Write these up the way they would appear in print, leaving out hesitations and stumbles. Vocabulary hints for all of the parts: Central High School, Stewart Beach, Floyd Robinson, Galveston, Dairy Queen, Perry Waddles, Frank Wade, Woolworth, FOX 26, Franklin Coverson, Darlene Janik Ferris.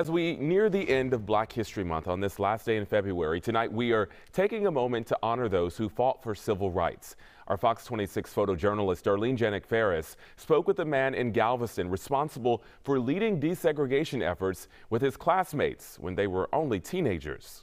As we near the end of Black History Month on this last day in February, tonight we are taking a moment to honor those who fought for civil rights. Our Fox 26 photojournalist Darlene Janik Ferris spoke with a man in Galveston responsible for leading desegregation efforts with his classmates when they were only teenagers.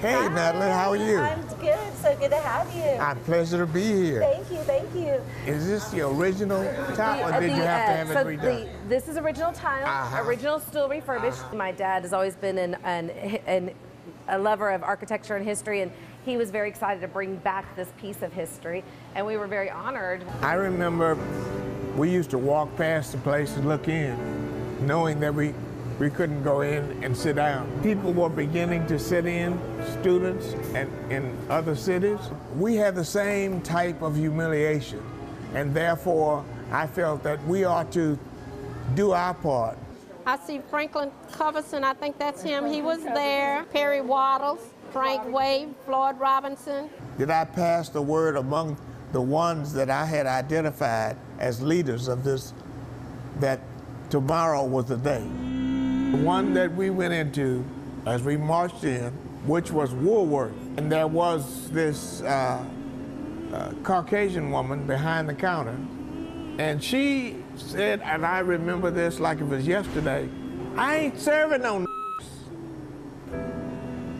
Hey, hi. Madeline, how are you? I'm good. So good to have you. A pleasure to be here. Thank you. Thank you. Is this the original tile, or did you have to have it redone? This is original tile, original, still refurbished. My dad has always been a lover of architecture and history, and he was very excited to bring back this piece of history, and we were very honored. I remember we used to walk past the place and look in, knowing that we couldn't go in and sit down. People were beginning to sit in, students and in other cities. We had the same type of humiliation, and therefore I felt that we ought to do our part. I see Franklin Coverson, I think that's him, he was there. Perry Waddles, Frank Wade, Floyd Robinson. Did I pass the word among the ones that I had identified as leaders of this, that tomorrow was the day? The one that we went into as we marched in, which was Woolworth, and there was this Caucasian woman behind the counter, and she said, and I remember this like it was yesterday, "I ain't serving no."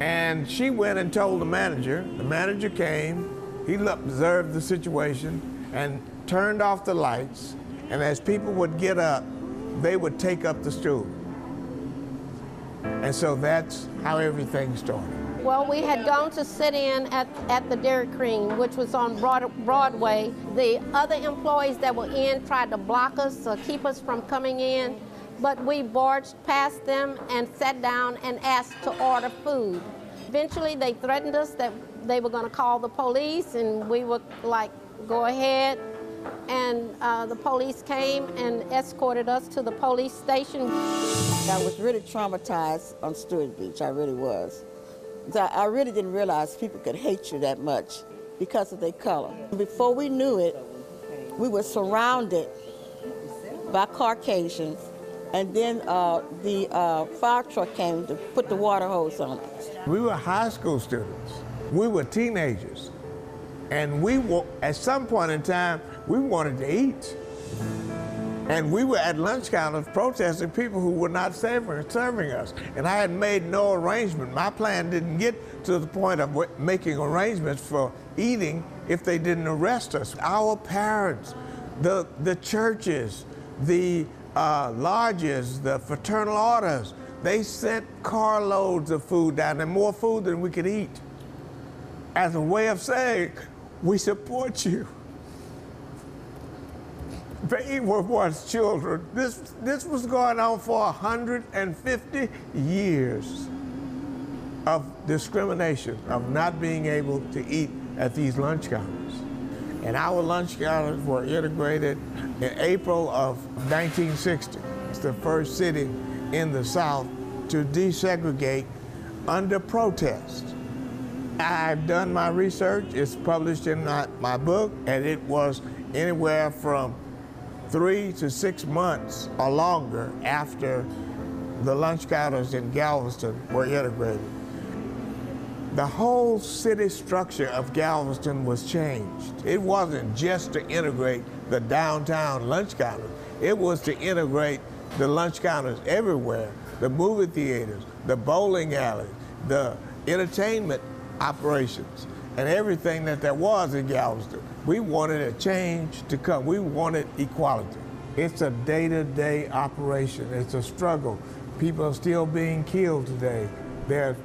And she went and told the manager. The manager came, he observed the situation and turned off the lights, and as people would get up, they would take up the stool. And so that's how everything started. Well, we had gone to sit in at the Dairy Queen, which was on Broadway. The other employees that were in tried to block us or keep us from coming in, but we barged past them and sat down and asked to order food. Eventually, they threatened us that they were going to call the police, and we were like, go ahead. And the police came and escorted us to the police station. I was really traumatized on Stewart Beach, I really was. I really didn't realize people could hate you that much because of their color. Before we knew it, we were surrounded by Caucasians, and then the fire truck came to put the water hose on us. We were high school students, we were teenagers, and we were, at some point in time, we wanted to eat. And we were at lunch counters protesting people who were not serving us. And I had made no arrangement. My plan didn't get to the point of making arrangements for eating if they didn't arrest us. Our parents, the churches, the lodges, the fraternal orders, they sent carloads of food down and more food than we could eat as a way of saying, we support you. They were once children. This was going on for 150 years of discrimination, of not being able to eat at these lunch counters. And our lunch counters were integrated in April of 1960. It's the first city in the South to desegregate under protest. I've done my research. It's published in my book, and it was anywhere from 3 to 6 months or longer after the lunch counters in Galveston were integrated. The whole city structure of Galveston was changed. It wasn't just to integrate the downtown lunch counters. It was to integrate the lunch counters everywhere, the movie theaters, the bowling alleys, the entertainment operations, and everything that there was in Galveston. We wanted a change to come. We wanted equality. It's a day-to-day operation. It's a struggle. People are still being killed today. They're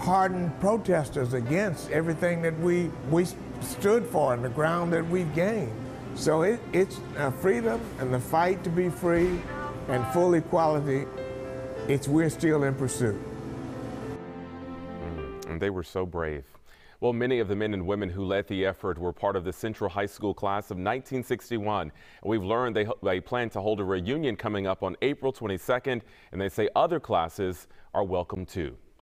hardened protesters against everything that we stood for and the ground that we've gained. So it's freedom and the fight to be free and full equality. We're still in pursuit. And they were so brave. Well, many of the men and women who led the effort were part of the Central High School class of 1961. We've learned they plan to hold a reunion coming up on April 22nd, and they say other classes are welcome too.